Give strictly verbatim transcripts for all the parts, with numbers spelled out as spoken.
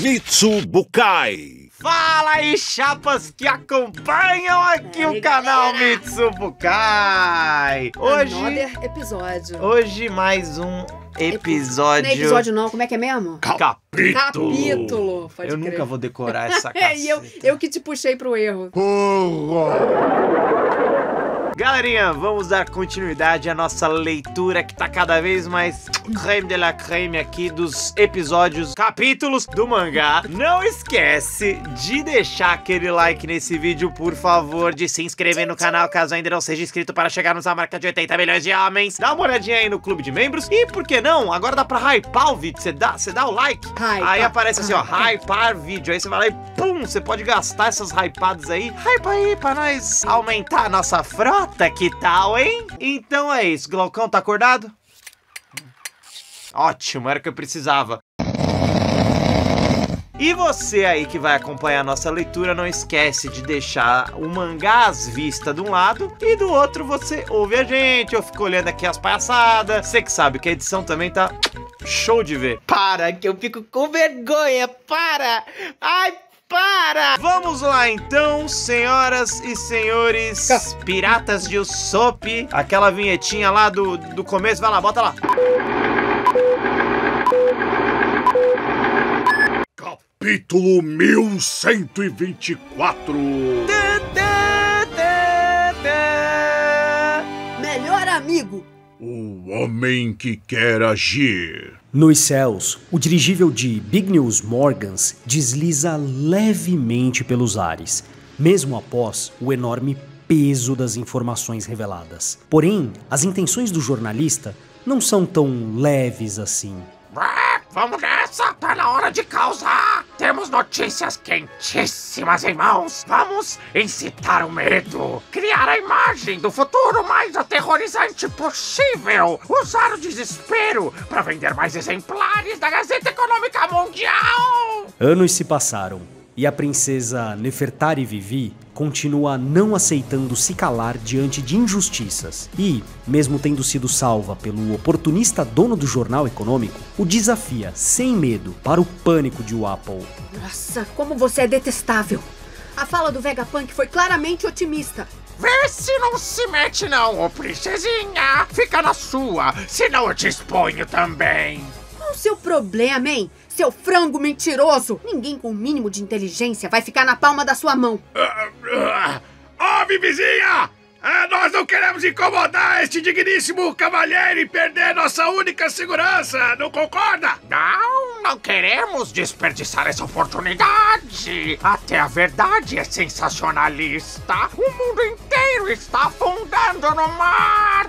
Mitsubukai. Fala aí, chapas que acompanham aqui é, o canal galera. Mitsubukai. Hoje, Another episódio. Hoje mais um episódio. Não é episódio não, como é que é mesmo? Capítulo. Capítulo. Pode eu crer. Nunca vou decorar essa caceta. E eu, eu que te puxei pro erro. Galerinha, vamos dar continuidade à nossa leitura que tá cada vez mais creme de la creme aqui dos episódios, capítulos do mangá. Não esquece de deixar aquele like nesse vídeo, por favor, de se inscrever no canal caso ainda não seja inscrito para chegarmos à marca de oitenta milhões de homens. Dá uma olhadinha aí no clube de membros e, por que não, agora dá pra hypar o vídeo, você dá, dá o like, Hi, aí aparece assim ó, hypar vídeo, aí você vai lá e pum, você pode gastar essas hypadas aí, hypa aí pra nós aumentar a nossa frota. Que tal, hein? Então é isso. Glaucão, tá acordado? Ótimo, era o que eu precisava. E você aí que vai acompanhar a nossa leitura, não esquece de deixar o mangá às vistas de um lado e do outro você ouve a gente, eu fico olhando aqui as palhaçadas. Você que sabe que a edição também tá show de ver. Para, que eu fico com vergonha, para! Ai, para! Vamos lá então, senhoras e senhores, piratas de Usopp, aquela vinhetinha lá do, do começo, vai lá, bota lá. Capítulo mil cento e vinte e quatro. Melhor amigo. O homem que quer agir. Nos céus, o dirigível de Big News Morgans desliza levemente pelos ares, mesmo após o enorme peso das informações reveladas. Porém, as intenções do jornalista não são tão leves assim. Vamos nessa, tá na hora de causar! Temos notícias quentíssimas em mãos! Vamos incitar o medo! Criar a imagem do futuro mais aterrorizante possível! Usar o desespero para vender mais exemplares da Gazeta Econômica Mundial! Anos se passaram e a princesa Nefertari Vivi continua não aceitando se calar diante de injustiças e, mesmo tendo sido salva pelo oportunista dono do jornal econômico, o desafia sem medo para o pânico de Wapple. Nossa, como você é detestável! A fala do Vegapunk foi claramente otimista. Vê se não se mete não, ô princesinha! Fica na sua, senão eu te exponho também! Qual o seu problema, hein? Seu frango mentiroso! Ninguém com o mínimo de inteligência vai ficar na palma da sua mão. Ó, vizinha! Nós não queremos incomodar este digníssimo cavalheiro e perder nossa única segurança, não concorda? Não, não queremos desperdiçar essa oportunidade. Até a verdade é sensacionalista. O mundo inteiro está afundando no mar.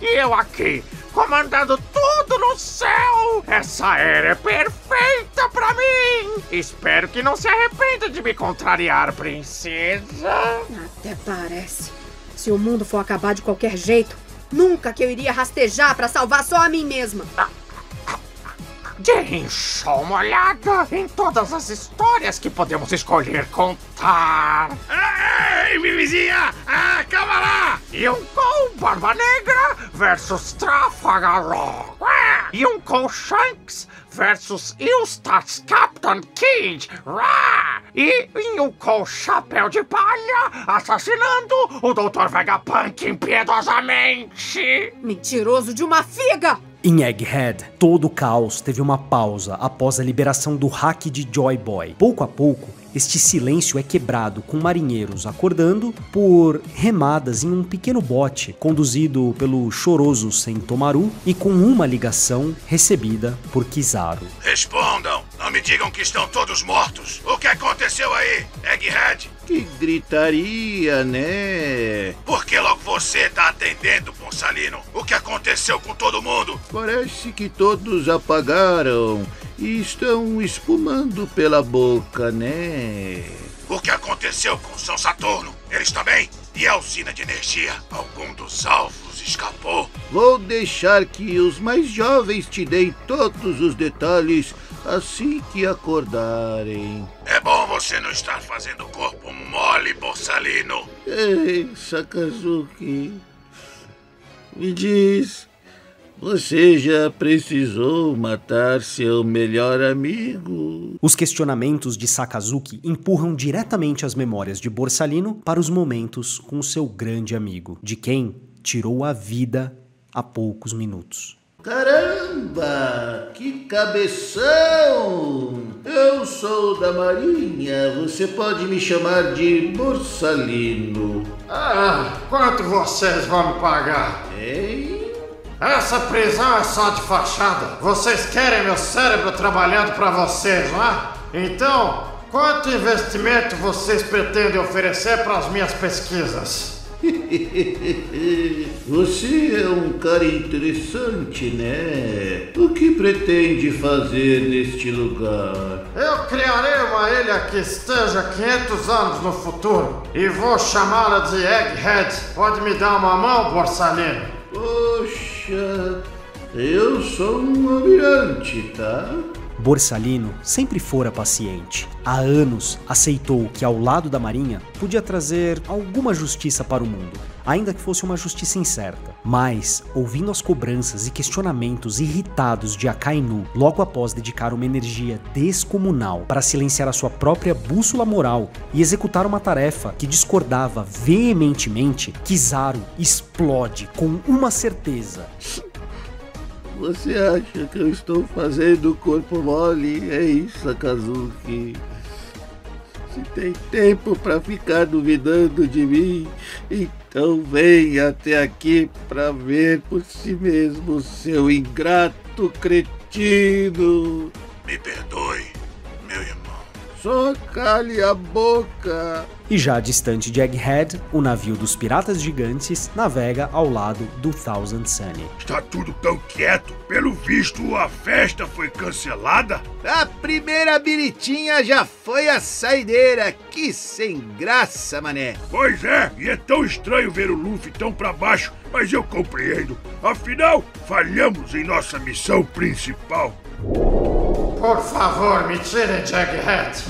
E eu aqui, comandando tudo no céu! Essa era é perfeita pra mim! Espero que não se arrependa de me contrariar, princesa! Até parece. Se o mundo for acabar de qualquer jeito, nunca que eu iria rastejar pra salvar só a mim mesma! Deixa uma olhada em todas as histórias que podemos escolher contar! Ei, vizinha! Ah, calma lá! Yonkou, Barba Negra versus Trafalgar. Yonkou Shanks versus Eustass Captain Kid. E Yonkou Chapéu de Palha assassinando o doutor Vegapunk impiedosamente. Mentiroso de uma figa! Em Egghead, todo o caos teve uma pausa após a liberação do hack de Joy Boy. Pouco a pouco, este silêncio é quebrado com marinheiros acordando por remadas em um pequeno bote conduzido pelo choroso Sentomaru e com uma ligação recebida por Kizaru. Respondam! Não me digam que estão todos mortos! O que aconteceu aí, Egghead? Que gritaria, né? Por que logo você tá atendendo, Borsalino? O que aconteceu com todo mundo? Parece que todos apagaram e estão espumando pela boca, né? O que aconteceu com São Saturno? Eles também? E a usina de energia? Algum dos alvos escapou? Vou deixar que os mais jovens te deem todos os detalhes assim que acordarem. É bom você não estar fazendo o corpo mole, Borsalino. Ei, Sakazuki, me diz, Você já precisou matar seu melhor amigo? Os questionamentos de Sakazuki empurram diretamente as memórias de Borsalino para os momentos com seu grande amigo, de quem tirou a vida há poucos minutos. Caramba, que cabeção! Eu sou da Marinha, você pode me chamar de Borsalino. Ah, quanto vocês vão me pagar? Hein? Essa prisão é só de fachada. Vocês querem meu cérebro trabalhando pra vocês, não é? Então, quanto investimento vocês pretendem oferecer para as minhas pesquisas? Você é um cara interessante, né? O que pretende fazer neste lugar? Eu criarei uma ilha que esteja quinhentos anos no futuro e vou chamá-la de Egghead. Pode me dar uma mão, Borsalino? Poxa, eu sou um almirante, tá? Borsalino sempre fora paciente. Há anos aceitou que ao lado da Marinha podia trazer alguma justiça para o mundo, ainda que fosse uma justiça incerta. Mas, ouvindo as cobranças e questionamentos irritados de Akainu, logo após dedicar uma energia descomunal para silenciar a sua própria bússola moral e executar uma tarefa que discordava veementemente, Kizaru explode com uma certeza. Você acha que eu estou fazendo o corpo mole? É isso, Sakazuki. Se tem tempo para ficar duvidando de mim, então vem até aqui para ver por si mesmo, seu ingrato cretino. Me perdoe, meu irmão. Só cale a boca. E já distante de Egghead, o navio dos piratas gigantes navega ao lado do Thousand Sunny. Está tudo tão quieto. Pelo visto, a festa foi cancelada. A primeira biritinha já foi a saideira. Que sem graça, mané. Pois é, e é tão estranho ver o Luffy tão pra baixo, mas eu compreendo. Afinal, falhamos em nossa missão principal. Por favor, me tirem de Egghead.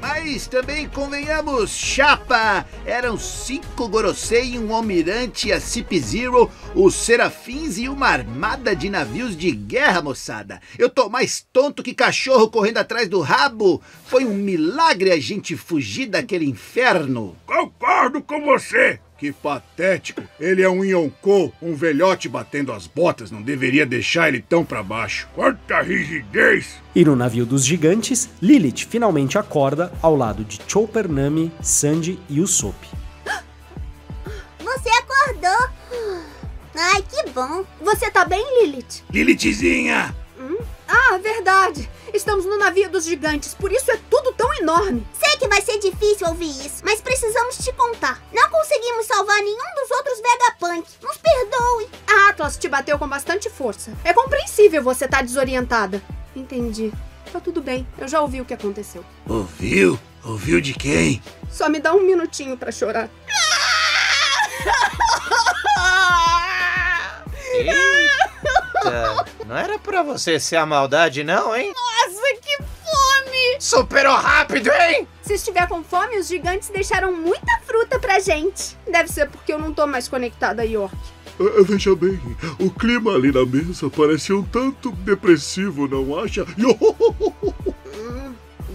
Mas também convenhamos, chapa, eram cinco Gorosei, um almirante, a Cipher Zero, os Serafins e uma armada de navios de guerra, moçada. Eu tô mais tonto que cachorro correndo atrás do rabo. Foi um milagre a gente fugir daquele inferno. Concordo com você. Que patético. Ele é um Yonkou, um velhote batendo as botas. Não deveria deixar ele tão pra baixo. Quanta rigidez! E no navio dos gigantes, Lilith finalmente acorda ao lado de Chopper, Nami, Sanji e Usopp. Você acordou? Ai, que bom. Você tá bem, Lilith? Lilithzinha! Hum? Ah, verdade. Estamos no navio dos gigantes, por isso é tudo tão enorme. Sei que vai ser difícil ouvir isso, mas precisamos te contar. Não conseguimos salvar nenhum dos outros Vegapunk. Nos perdoe. A Atlas te bateu com bastante força. É compreensível você estar desorientada. Entendi. Tá tudo bem, eu já ouvi o que aconteceu. Ouviu? Ouviu de quem? Só me dá um minutinho pra chorar. Eita, não era pra você ser a maldade não, hein? Nossa, que fome! Superou rápido, hein? Se estiver com fome, os gigantes deixaram muita fruta pra gente. Deve ser porque eu não tô mais conectada a York. Uh, veja bem, o clima ali na mesa parece um tanto depressivo, não acha? Hum,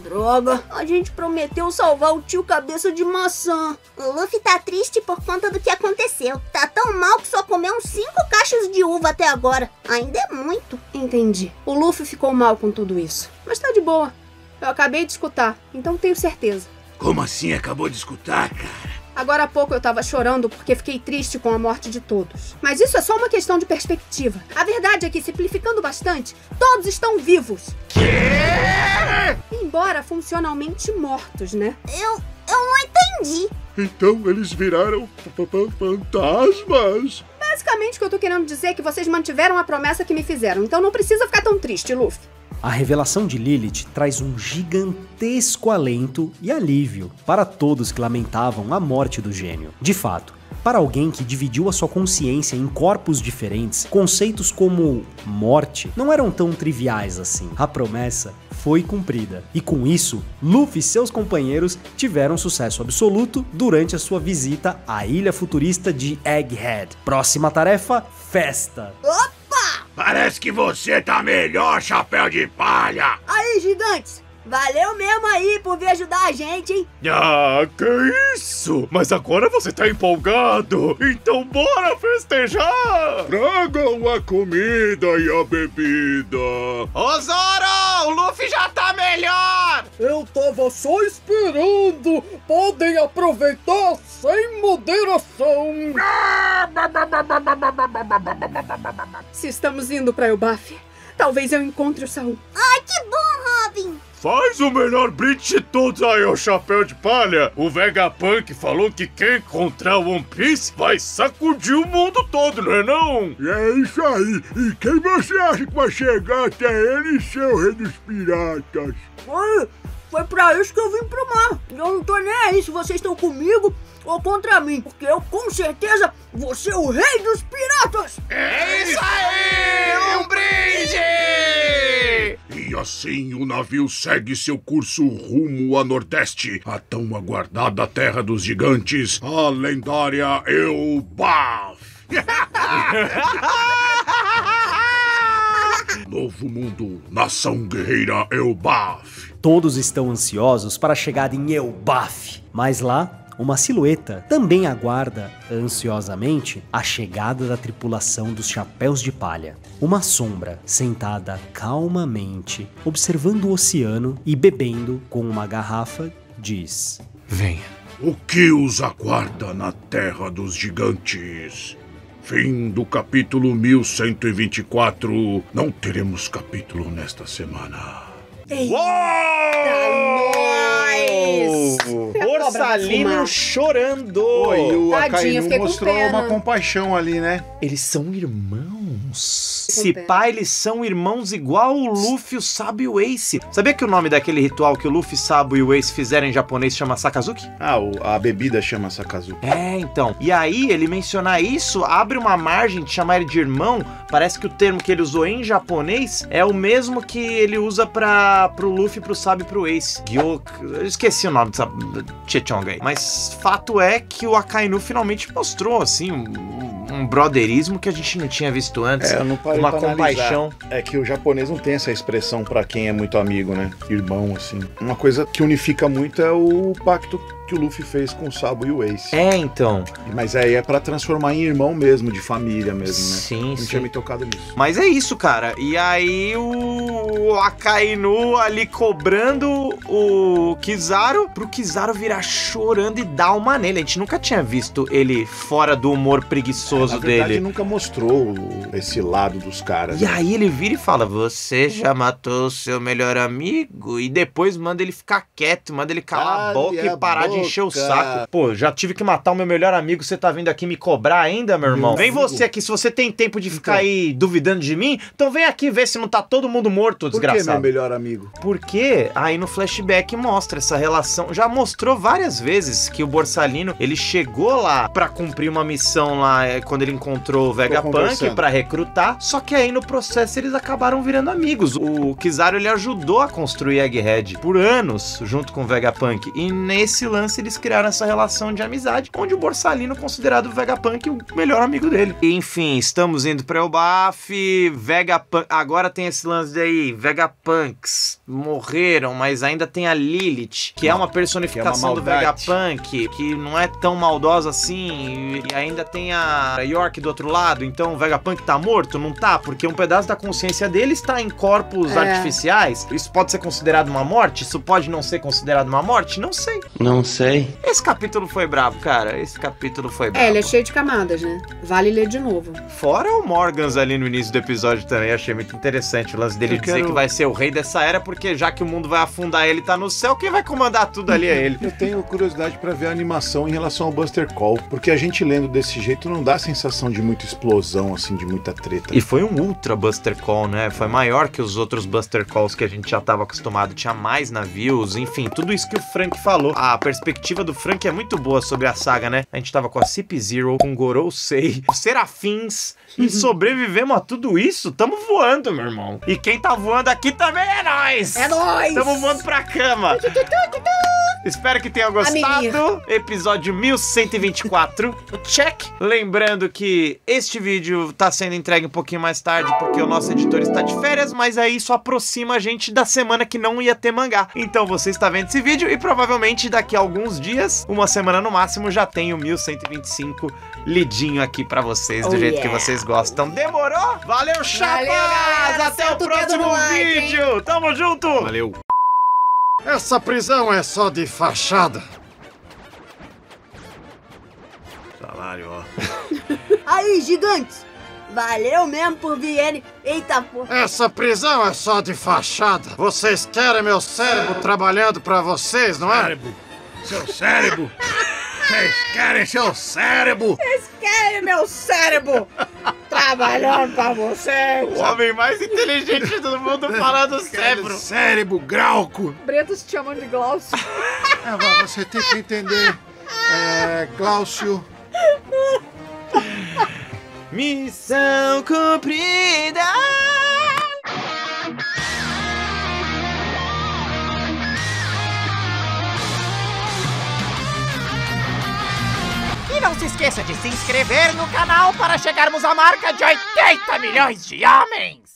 droga, a gente prometeu salvar o tio cabeça de maçã. O Luffy tá triste por conta do que aconteceu. Tá tão mal que só comeu uns cinco cachos de uva até agora. Ainda é muito. Entendi. O Luffy ficou mal com tudo isso. Mas tá de boa. Eu acabei de escutar, então tenho certeza. Como assim acabou de escutar, cara? Agora há pouco eu tava chorando porque fiquei triste com a morte de todos. Mas isso é só uma questão de perspectiva. A verdade é que, simplificando bastante, todos estão vivos. Quê? Embora funcionalmente mortos, né? Eu... eu não entendi. Então eles viraram fantasmas? Basicamente o que eu tô querendo dizer é que vocês mantiveram a promessa que me fizeram. Então não precisa ficar tão triste, Luffy. A revelação de Lilith traz um gigantesco alento e alívio para todos que lamentavam a morte do gênio. De fato, para alguém que dividiu a sua consciência em corpos diferentes, conceitos como morte não eram tão triviais assim. A promessa foi cumprida. E com isso, Luffy e seus companheiros tiveram sucesso absoluto durante a sua visita à ilha futurista de Egghead. Próxima tarefa, festa! Opa! Parece que você tá melhor, Chapéu de Palha! Aí, gigantes! Valeu mesmo aí por vir ajudar a gente, hein? Ah, que isso! Mas agora você tá empolgado! Então bora festejar! Tragam a comida e a bebida! Ô Zoro, o Luffy já tá melhor! Eu tava só esperando! Podem aproveitar sem moderação! Se estamos indo pra Elbaf, talvez eu encontre o Saul. Ai, que bom, Robin! Faz o melhor brinde de todos aí, ô Chapéu de Palha! O Vegapunk falou que quem encontrar o One Piece vai sacudir o mundo todo, não é não? É isso aí! E quem você acha que vai chegar até ele, seu rei dos piratas? Foi, foi pra isso que eu vim pro mar! Eu não tô nem aí se vocês estão comigo ou contra mim, porque eu com certeza vou ser o rei dos piratas! É isso aí! Um brinde! E assim o navio segue seu curso rumo a nordeste, a tão aguardada terra dos gigantes, a lendária Elbaf. Novo mundo, nação guerreira Elbaf. Todos estão ansiosos para a chegada em Elbaf, mas lá uma silhueta também aguarda ansiosamente a chegada da tripulação dos Chapéus de Palha. Uma sombra sentada calmamente, observando o oceano e bebendo com uma garrafa, diz: venha. O que os aguarda na Terra dos Gigantes? Fim do capítulo mil cento e vinte e quatro. Não teremos capítulo nesta semana. Ei. Uou! Borsalino chorando. Oi, o Akainu mostrou uma compaixão ali, né? Eles são irmãos. Se pá, eles são irmãos igual o Luffy, o Sabo e o Ace. Sabia que o nome daquele ritual que o Luffy, Sabo e o Ace fizeram em japonês chama Sakazuki? Ah, o, a bebida chama Sakazuki. É, então. E aí, ele mencionar isso, abre uma margem de chamar ele de irmão. Parece que o termo que ele usou em japonês é o mesmo que ele usa pra, pro Luffy, pro Sabo e pro Ace. Gyok... Eu esqueci o nome dessa Chechonga aí. Mas fato é que o Akainu finalmente mostrou, assim, um, um brotherismo que a gente não tinha visto antes. É, eu não parei pra analisar. Uma compaixão. É que o japonês não tem essa expressão pra quem é muito amigo, né? Irmão, assim. Uma coisa que unifica muito é o pacto que o Luffy fez com o Sabo e o Ace. É, então. Mas aí é pra transformar em irmão mesmo, de família mesmo, né? Sim, sim. Não tinha me tocado nisso. Mas é isso, cara. E aí o Akainu ali cobrando o Kizaru, pro Kizaru virar chorando e dar uma nele. A gente nunca tinha visto ele fora do humor preguiçoso é, na verdade, dele. Ele nunca mostrou esse lado dos caras. E né? Aí ele vira e fala, você já matou o seu melhor amigo? E depois manda ele ficar quieto, manda ele calar a boca e parar de encher o saco. Pô, já tive que matar o meu melhor amigo, você tá vindo aqui me cobrar ainda, meu irmão? Vem você aqui, se você tem tempo de ficar aí duvidando de mim, então vem aqui ver se não tá todo mundo morto, desgraçado. Por que meu melhor amigo? Porque aí no flashback mostra essa relação, já mostrou várias vezes que o Borsalino, ele chegou lá pra cumprir uma missão lá, quando ele encontrou o Vegapunk pra recrutar, só que aí no processo eles acabaram virando amigos. O Kizaru, ele ajudou a construir Egghead por anos, junto com o Vegapunk, e nesse lance eles criaram essa relação de amizade, onde o Borsalino é considerado o Vegapunk o melhor amigo dele. Enfim, estamos indo pra Elbaf, Vegapunk... Agora tem esse lance daí, Vegapunks morreram, mas ainda tem a Lilith, que é uma personificação é uma do Vegapunk, que não é tão maldosa assim, e ainda tem a York do outro lado, então o Vegapunk tá morto? Não tá, porque um pedaço da consciência dele está em corpos é. artificiais. Isso pode ser considerado uma morte? Isso pode não ser considerado uma morte? Não sei. Não sei. Sei. Esse capítulo foi brabo, cara. Esse capítulo foi brabo. É, ele é cheio de camadas, né? Vale ler de novo. Fora o Morgans ali no início do episódio também. Achei muito interessante o lance dele eu dizer quero... que vai ser o rei dessa era, porque já que o mundo vai afundar, ele tá no céu, quem vai comandar tudo ali é ele. Eu tenho curiosidade pra ver a animação em relação ao Buster Call, porque a gente lendo desse jeito não dá a sensação de muita explosão, assim, de muita treta. E foi um ultra Buster Call, né? Foi maior que os outros Buster Calls que a gente já tava acostumado. Tinha mais navios, enfim, tudo isso que o Frank falou. A A perspectiva do Frank é muito boa sobre a saga, né? A gente tava com a Cipher Zero, com Gorosei, Serafins, e sobrevivemos a tudo isso? Tamo voando, meu irmão. E quem tá voando aqui também é nós! É nós! Tamo voando pra cama! Espero que tenham gostado. Episódio mil cento e vinte e quatro. Check. Lembrando que este vídeo tá sendo entregue um pouquinho mais tarde, porque o nosso editor está de férias, mas aí isso aproxima a gente da semana que não ia ter mangá. Então você está vendo esse vídeo e provavelmente daqui a alguns dias, uma semana no máximo, já tem o mil cento e vinte e cinco lidinho aqui pra vocês, do oh, jeito yeah. que vocês gostam. Demorou? Valeu, chapas! Valeu, até o próximo vídeo! Like, tamo junto! Valeu! Essa prisão é só de fachada. Salário, ó. Aí, gigantes! Valeu mesmo por virem. Eita porra! Essa prisão é só de fachada. Vocês querem meu cérebro trabalhando pra vocês, não é? Cérebro. Seu cérebro! Vocês querem seu cérebro! Vocês querem meu cérebro! Trabalhando pra vocês! O homem mais inteligente do mundo falando cérebro! Cérebro, Glauco! Bretos te chamando de Glaucio. É, você tem que entender. É. Glaucio. Missão cumprida! E não se esqueça de se inscrever no canal para chegarmos à marca de oitenta milhões de homens!